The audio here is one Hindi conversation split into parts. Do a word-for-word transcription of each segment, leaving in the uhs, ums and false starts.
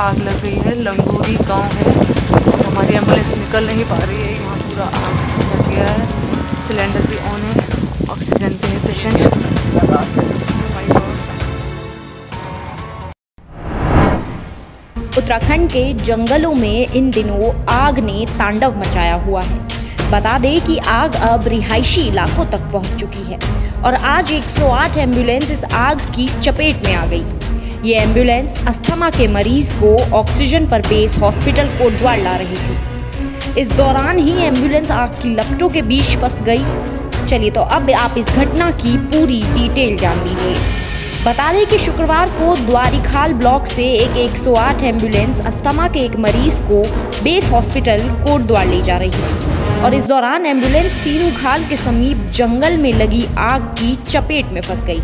आग लग रही है। लंगूरी गांव है, हमारी एम्बुलेंस निकल नहीं पा रही है, यहाँ पूरा आग लग गया है। सिलेंडर भी ऑन है, ऑक्सीजन पे है पेशेंट। उत्तराखंड के जंगलों में इन दिनों आग ने तांडव मचाया हुआ है। बता दें कि आग अब रिहायशी इलाकों तक पहुंच चुकी है और आज एक सौ आठ एम्बुलेंस इस आग की चपेट में आ गई। ये एम्बुलेंस अस्थमा के मरीज को ऑक्सीजन पर बेस हॉस्पिटल कोटद्वार ला रही थी। इस दौरान ही एम्बुलेंस आग की लपटों के बीच फंस गई। चलिए तो अब आप इस घटना की पूरी डिटेल जान लीजिए। बता दें कि शुक्रवार को द्वारिखाल ब्लॉक से एक 108 एम्बुलेंस अस्थमा के एक मरीज को बेस हॉस्पिटल कोटद्वार ले जा रही थी और इस दौरान एम्बुलेंस तिरुघाल के समीप जंगल में लगी आग की चपेट में फंस गई,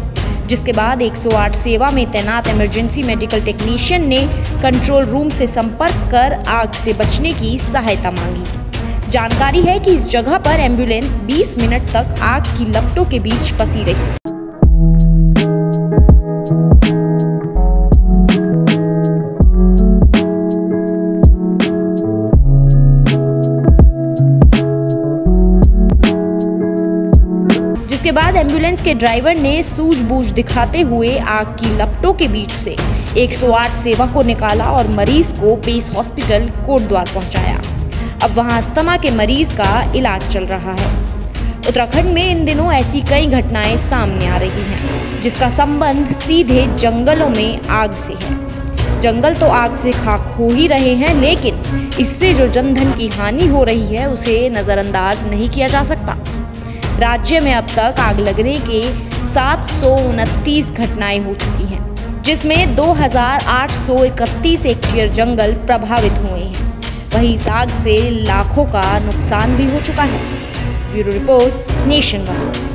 जिसके बाद एक सौ आठ सेवा में तैनात इमरजेंसी मेडिकल टेक्नीशियन ने कंट्रोल रूम से संपर्क कर आग से बचने की सहायता मांगी। जानकारी है कि इस जगह पर एम्बुलेंस बीस मिनट तक आग की लपटों के बीच फंसी रही। इसके बाद एम्बुलेंस के ड्राइवर ने सूझबूझ दिखाते हुए आग की लपटों के बीच से एक सौ आठ सेवा को निकाला और मरीज को बेस हॉस्पिटल कोटद्वार पहुंचाया। अब वहां अस्थमा के मरीज का इलाज चल रहा है। उत्तराखंड में इन दिनों ऐसी कई घटनाएं सामने आ रही हैं, जिसका संबंध सीधे जंगलों में आग से है। जंगल तो आग से खाक हो ही रहे हैं, लेकिन इससे जो जनधन की हानि हो रही है उसे नज़रअंदाज नहीं किया जा सकता। राज्य में अब तक आग लगने के सात सौ उनतीस घटनाएं हो चुकी हैं, जिसमें दो हजार आठ सौ इकतीस हेक्टेयर जंगल प्रभावित हुए हैं। वहीं इस आग से लाखों का नुकसान भी हो चुका है। Bureau report, nation one.